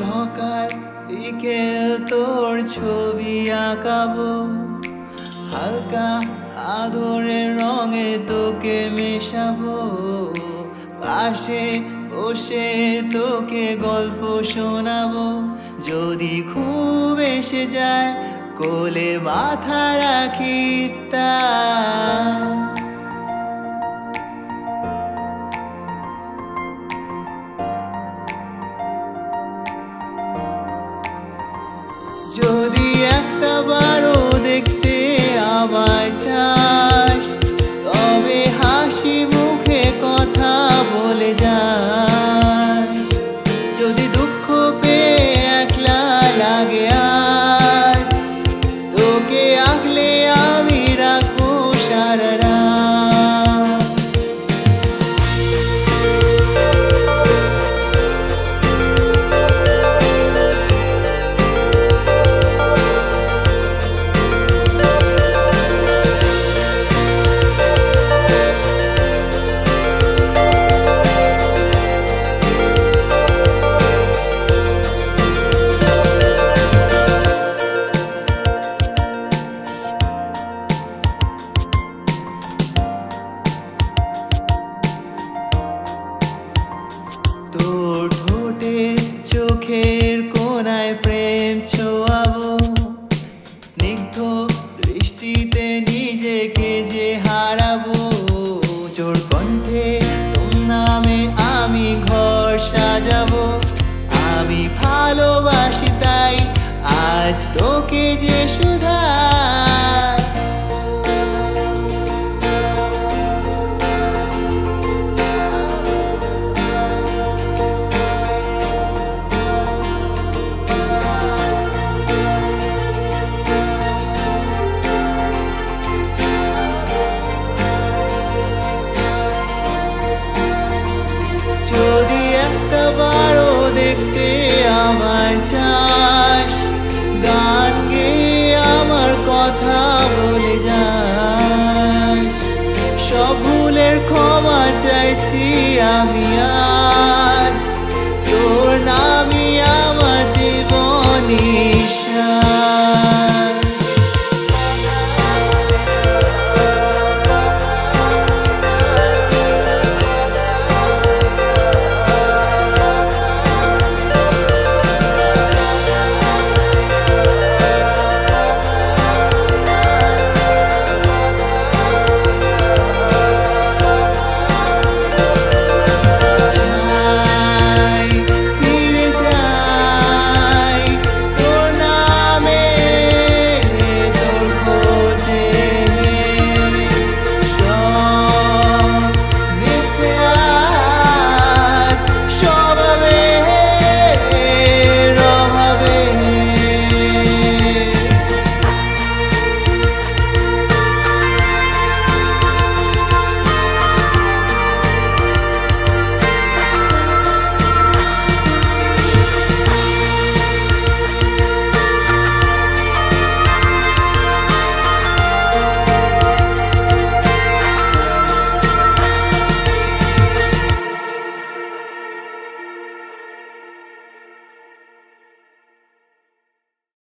সকাল বিকেল তোর ছবি আঁকাবো, হালকা আদরের রঙে তোকে মেশাবো, পাশে বসে তোকে গল্প শোনাবো। যদি খুব এসে যায় কোলে মাথা রাখিস তার, যদি একটা বারো দেখতে আমায় চাস তবে হাসি মুখে কথা বলে যাস। যদি দুঃখ পেয়ে একলা লাগে আজ, তোকে আগলে আমি রাখবো সারা রাত। তোর ঠোঁটে চোখের কোণায় প্রেম ছোঁয়াবো, স্নিগ্ধ দৃষ্টিতে নিজেকে যে হারাবো। জোর কণ্ঠে তোর নামে আমি ঘর সাজাবো, আমি ভালোবাসি তাই আজ তোকে যে